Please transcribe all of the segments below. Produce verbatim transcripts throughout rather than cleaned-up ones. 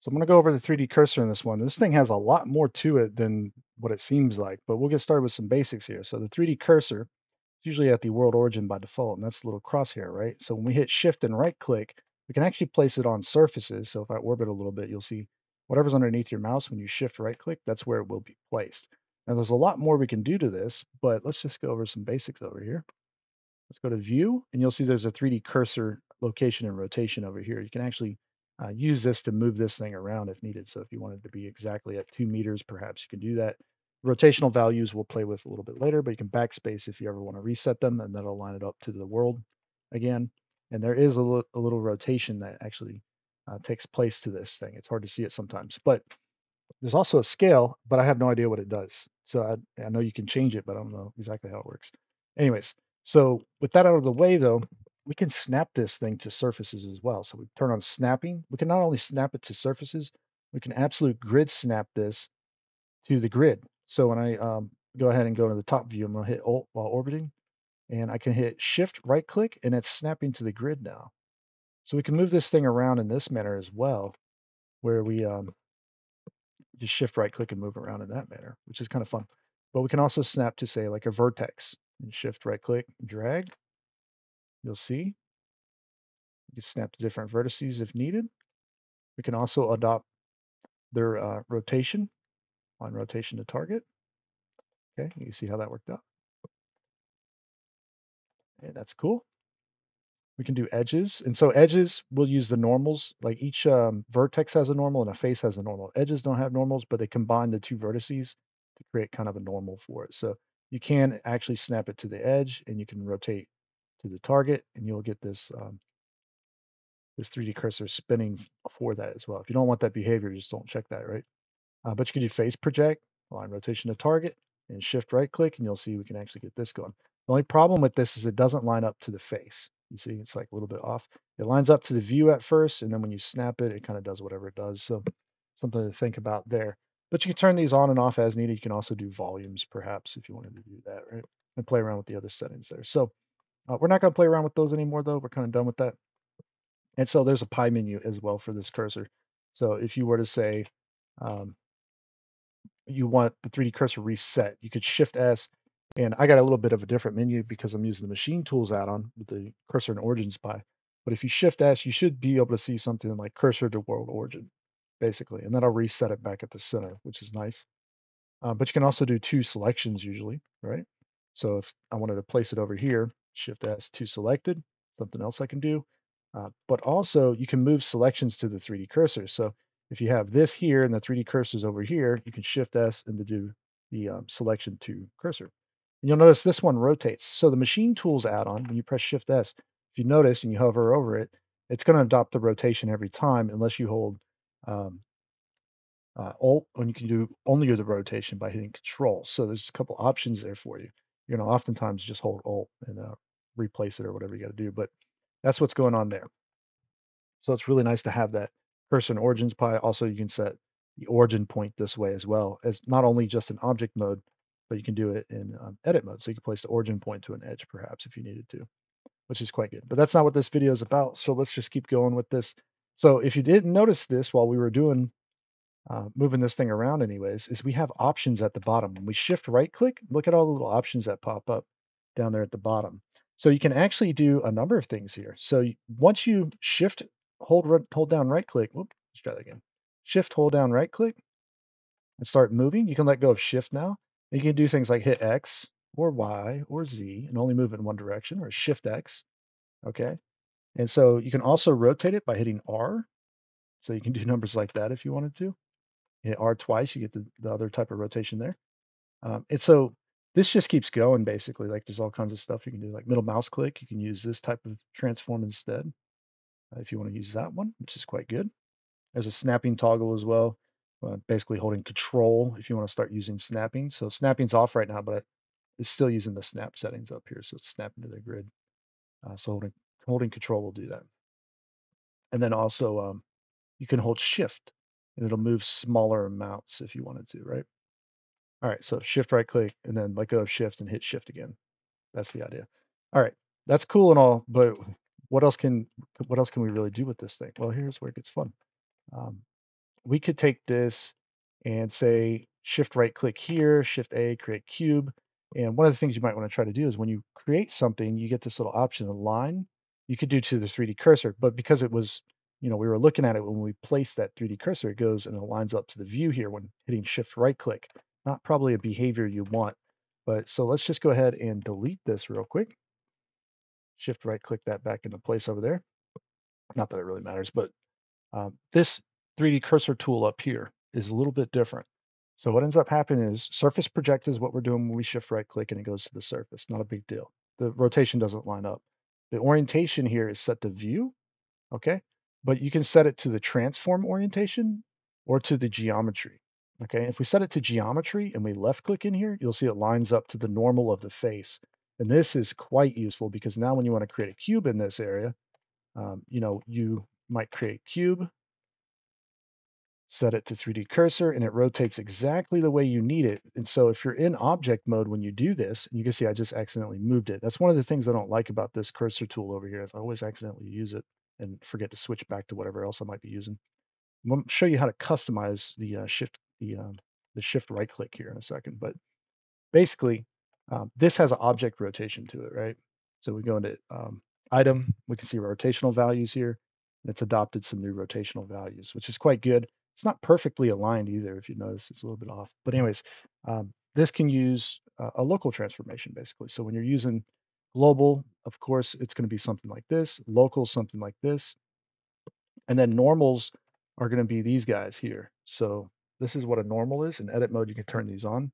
So I'm going to go over the three D cursor in this one. This thing has a lot more to it than what it seems like, but we'll get started with some basics here. So the three D cursor is usually at the world origin by default, and that's a little crosshair, right? So when we hit shift and right click, we can actually place it on surfaces. So if I orbit a little bit, you'll see whatever's underneath your mouse. When you shift right click, that's where it will be placed. Now there's a lot more we can do to this, but let's just go over some basics over here. Let's go to view, and you'll see there's a three D cursor location and rotation over here. You can actually Uh, use this to move this thing around if needed. So if you wanted to be exactly at two meters, perhaps you can do that. Rotational values we'll play with a little bit later, but you can backspace if you ever want to reset them, and that'll line it up to the world again. And there is a, lo a little rotation that actually uh, takes place to this thing. It's hard to see it sometimes, but there's also a scale, but I have no idea what it does. So I, I know you can change it, but I don't know exactly how it works. Anyways, so with that out of the way though, we can snap this thing to surfaces as well. So we turn on snapping. We can not only snap it to surfaces, we can absolute grid snap this to the grid. So when I um, go ahead and go to the top view, I'm going to hit Alt while orbiting, and I can hit shift right click, and it's snapping to the grid now. So we can move this thing around in this manner as well, where we um, just shift right click and move around in that manner, which is kind of fun. But we can also snap to, say, like a vertex, and shift right click, drag. You'll see you can snap to different vertices if needed. We can also adopt their uh, rotation on rotation to target. Okay, you can see how that worked out. And that's cool. We can do edges. And so edges, we'll use the normals. Like each um, vertex has a normal and a face has a normal. Edges don't have normals, but they combine the two vertices to create kind of a normal for it. So you can actually snap it to the edge, and you can rotate to the target, and you'll get this um, this three D cursor spinning for that as well. If you don't want that behavior, just don't check that, right? Uh, but you can do face project, line rotation to target, and shift right click, and you'll see we can actually get this going. The only problem with this is it doesn't line up to the face. You see, it's like a little bit off. It lines up to the view at first, and then when you snap it, it kind of does whatever it does. So something to think about there. But you can turn these on and off as needed. You can also do volumes, perhaps, if you wanted to do that, right? And play around with the other settings there. So Uh, we're not going to play around with those anymore, though. We're kind of done with that. And so there's a pie menu as well for this cursor. So if you were to say um, you want the three D cursor reset, you could Shift S. And I got a little bit of a different menu because I'm using the machine tools add-on with the cursor and origins pie. But if you Shift S, you should be able to see something like cursor to world origin, basically. And that'll reset it back at the center, which is nice. Uh, but you can also do two selections usually, right? So if I wanted to place it over here, Shift S to selected, something else I can do. Uh, but also you can move selections to the three D cursor. So if you have this here and the three D cursor's over here, you can Shift S and to do the um, selection to cursor. And you'll notice this one rotates. So the machine tools add-on, when you press Shift S, if you notice and you hover over it, it's going to adopt the rotation every time unless you hold um, uh, Alt, and you can do only the rotation by hitting Control. So there's a couple options there for you. You know, oftentimes just hold Alt and uh, replace it or whatever you got to do, but that's what's going on there. So it's really nice to have that cursor and origins pie. Also, you can set the origin point this way as well, as not only just in object mode, but you can do it in um, edit mode. So you can place the origin point to an edge, perhaps, if you needed to, which is quite good. But that's not what this video is about. So let's just keep going with this. So if you didn't notice this while we were doing Uh, moving this thing around anyways, is we have options at the bottom. When we shift right click, look at all the little options that pop up down there at the bottom. So you can actually do a number of things here. So you, once you shift, hold, hold down right click, whoop, let's try that again. Shift, hold down right click and start moving. You can let go of shift now. You can do things like hit X or Y or Z and only move it in one direction, or shift X. Okay. And so you can also rotate it by hitting R. So you can do numbers like that if you wanted to. Hit R twice, you get the, the other type of rotation there. Um, and so this just keeps going, basically. Like there's all kinds of stuff you can do, like middle mouse click. You can use this type of transform instead uh, if you want to use that one, which is quite good. There's a snapping toggle as well, uh, basically holding Control if you want to start using snapping. So snapping's off right now, but it's still using the snap settings up here. So it's snapping to the grid. Uh, so holding, holding Control will do that. And then also um, you can hold Shift, and it'll move smaller amounts if you wanted to, right? All right, so shift right click and then let go of shift and hit shift again. That's the idea. All right, that's cool and all, but what else can what else can we really do with this thing? Well, here's where it gets fun. Um, We could take this and say shift right click here, shift A, create cube. And one of the things you might want to try to do is when you create something, you get this little option of line. You could do to the three D cursor, but because it was, you know, we were looking at it when we placed that three D cursor, it goes and it lines up to the view here when hitting shift right click. Not probably a behavior you want, but so let's just go ahead and delete this real quick. Shift right click that back into place over there. Not that it really matters, but um, this three D cursor tool up here is a little bit different. So what ends up happening is surface project is what we're doing when we shift right click and it goes to the surface. Not a big deal. The rotation doesn't line up. The orientation here is set to view, okay? But you can set it to the transform orientation or to the geometry, okay? If we set it to geometry and we left click in here, you'll see it lines up to the normal of the face. And this is quite useful because now when you want to create a cube in this area, um, you know, you might create cube, set it to three D cursor, and it rotates exactly the way you need it. And so if you're in object mode when you do this, and you can see I just accidentally moved it. That's one of the things I don't like about this cursor tool over here is I always accidentally use it and forget to switch back to whatever else I might be using. I'm going to show you how to customize the uh, shift the um, the shift right click here in a second. But basically, um, this has an object rotation to it, right? So we go into um, item. We can see rotational values here. And it's adopted some new rotational values, which is quite good. It's not perfectly aligned either. If you notice, it's a little bit off. But anyways, um, this can use uh, a local transformation basically. So when you're using global, of course, it's going to be something like this, local, something like this. And then normals are going to be these guys here. So this is what a normal is. In edit mode, you can turn these on.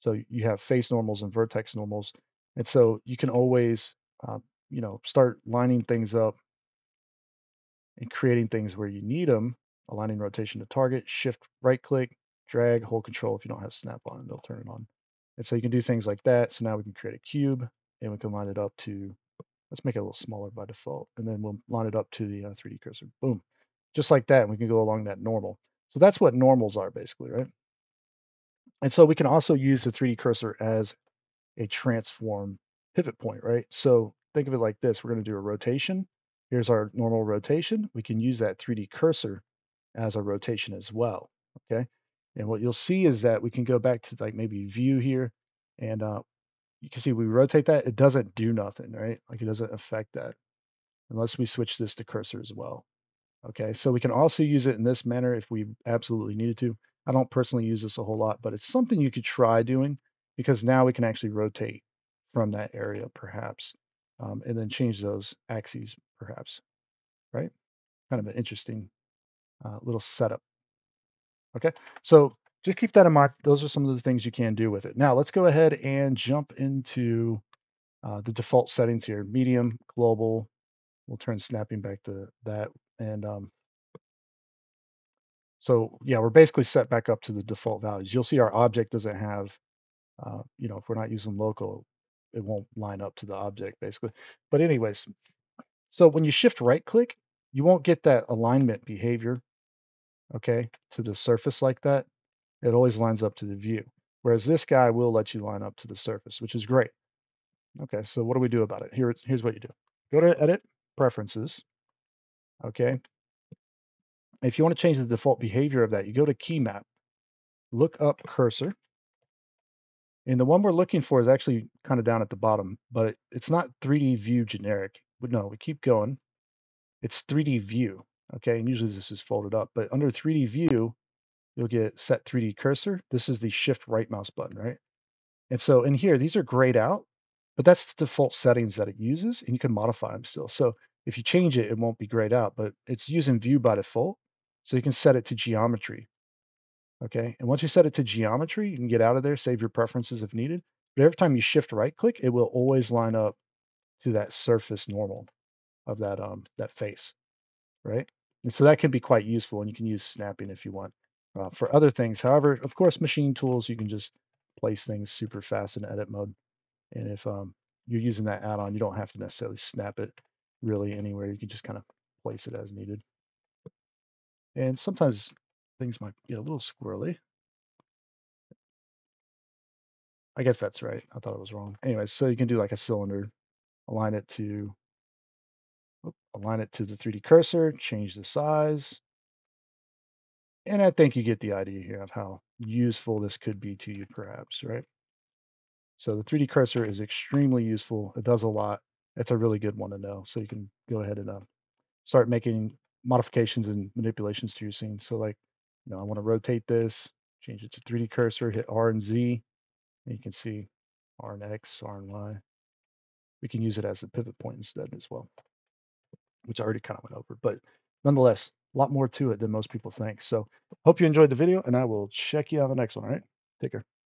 So you have face normals and vertex normals. And so you can always, uh, you know, start lining things up and creating things where you need them. Aligning rotation to target, shift right click, drag, hold control if you don't have snap on, and they'll turn it on. And so you can do things like that. So now we can create a cube and we can line it up to, let's make it a little smaller by default. And then we'll line it up to the uh, three D cursor. Boom. Just like that. And we can go along that normal. So that's what normals are basically, right? And so we can also use the three D cursor as a transform pivot point, right? So think of it like this. We're going to do a rotation. Here's our normal rotation. We can use that three D cursor as a rotation as well, okay? And what you'll see is that we can go back to like maybe view here, and uh, you can see we rotate that. It doesn't do nothing, right? Like it doesn't affect that unless we switch this to cursor as well, okay? So we can also use it in this manner if we absolutely needed to. I don't personally use this a whole lot, but it's something you could try doing because now we can actually rotate from that area perhaps, um, and then change those axes perhaps, right? Kind of an interesting Uh, little setup. Okay, so just keep that in mind. Those are some of the things you can do with it. Now let's go ahead and jump into uh, the default settings here. Medium, global. We'll turn snapping back to that. And um, so yeah, we're basically set back up to the default values. You'll see our object doesn't have, uh, you know, if we're not using local, it won't line up to the object basically. But anyways, so when you shift right click, you won't get that alignment behavior, okay, to the surface like that. It always lines up to the view, whereas this guy will let you line up to the surface, which is great. Okay, so what do we do about it? Here, here's what you do. Go to Edit, Preferences, okay? If you want to change the default behavior of that, you go to Key Map, look up Cursor, and the one we're looking for is actually kind of down at the bottom, but it's not three D View generic. No, we keep going. It's three D view, okay? And usually this is folded up, but under three D view, you'll get set three D cursor. This is the shift right mouse button, right? And so in here, these are grayed out, but that's the default settings that it uses, and you can modify them still. So if you change it, it won't be grayed out, but it's using view by default. So you can set it to geometry, okay? And once you set it to geometry, you can get out of there, save your preferences if needed. But every time you shift right click, it will always line up to that surface normal of that um that face, right? And so that can be quite useful, and you can use snapping if you want uh, for other things. However, of course, machine tools, you can just place things super fast in edit mode, and if um you're using that add-on, you don't have to necessarily snap it really anywhere. You can just kind of place it as needed, and sometimes things might get a little squirrely. I guess that's right. I thought it was wrong. Anyway, so you can do like a cylinder, align it to Align it to the three D cursor, change the size. And I think you get the idea here of how useful this could be to you, perhaps, right? So the three D cursor is extremely useful. It does a lot. It's a really good one to know. So you can go ahead and uh, start making modifications and manipulations to your scene. So like, you know, I want to rotate this, change it to three D cursor, hit R and Z, and you can see R and X, R and Y. We can use it as a pivot point instead as well, which I already kind of went over, but nonetheless, a lot more to it than most people think. So hope you enjoyed the video, and I will check you out on the next one. All right. Take care.